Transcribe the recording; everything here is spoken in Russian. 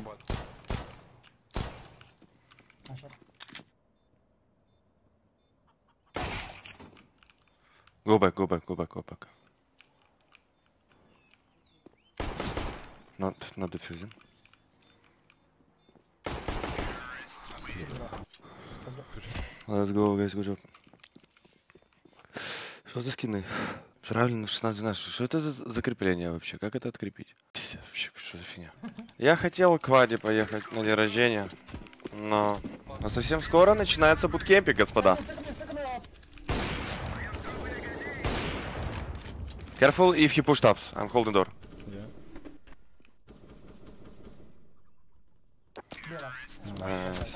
Ваду. Бат. Go back, go back, go back, go back. Not defusing. Let's go, guys, good job. Что за скины? Правильно, на 16-12. Что это за закрепление вообще? Как это открепить? Пиздец, вообще, что за фигня? Я хотел к Ваде поехать на день рождения, но совсем скоро начинается буткемпик, господа. Careful if he pushed ups. I'm holding door. Yeah. Nice.